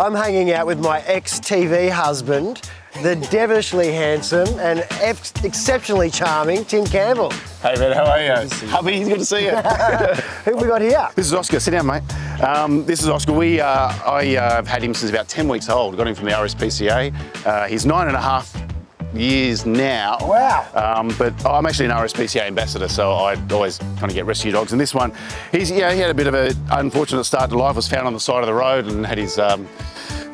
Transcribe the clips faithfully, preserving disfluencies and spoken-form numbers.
I'm hanging out with my ex-T V husband, the devilishly handsome and ex exceptionally charming Tim Campbell. Hey, man, how are you? Good to see you. Hubby, good to see you. Who have we got here? This is Oscar. Sit down, mate. Um, this is Oscar. We, uh, I uh, have had him since about ten weeks old. Got him from the R S P C A. Uh, he's nine and a half years now. Wow. Um, but I'm actually an R S P C A ambassador, so I always kind of get rescue dogs. And this one, he's, you know, he had a bit of an unfortunate start to life. Was found on the side of the road and had his um,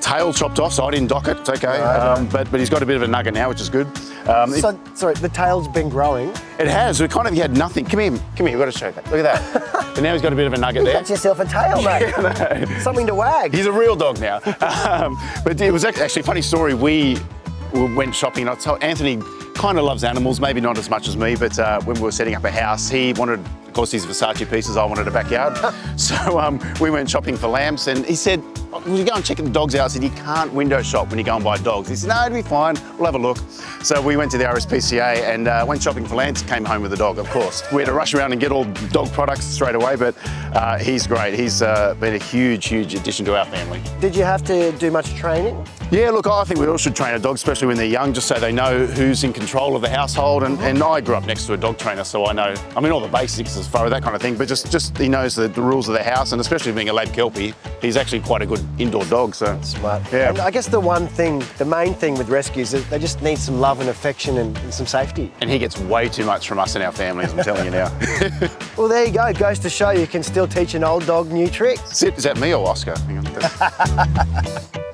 tail chopped off, so I didn't dock it. It's okay. Right. Um, but, but he's got a bit of a nugget now, which is good. Um, so, it, sorry, the tail's been growing. It has. We kind of had nothing. Come here. Come here. We've got to show that. Look at that. And now he's got a bit of a nugget you there. Got yourself a tail, mate. Yeah, no. Something to wag. He's a real dog now. um, but it was actually a funny story. We We went shopping. I told Anthony kind of loves animals, maybe not as much as me, but uh, when we were setting up a house, he wanted, of course, these Versace pieces. I wanted a backyard. So um, we went shopping for lamps, and he said, "Will you go and check the dogs out?" I said, "You can't window shop when you go and buy dogs." He said, "No, it'll be fine. We'll have a look." So we went to the R S P C A and uh, went shopping for lamps. Came home with a dog, of course. We had to rush around and get all dog products straight away, but uh, he's great. He's uh, been a huge, huge addition to our family. Did you have to do much training? Yeah, look, I think we all should train our dogs, especially when they're young, just so they know who's in control of the household. And, and I grew up next to a dog trainer, so I know, I mean, all the basics as far as that kind of thing, but just, just he knows the, the rules of the house, and especially being a Lab Kelpie, he's actually quite a good indoor dog, so. That's smart. Yeah. And I guess the one thing, the main thing with rescues is they just need some love and affection and, and some safety. And he gets way too much from us and our families, I'm telling you now. Well, there you go. It goes to show you can still teach an old dog new tricks. Is that me or Oscar? Hang on.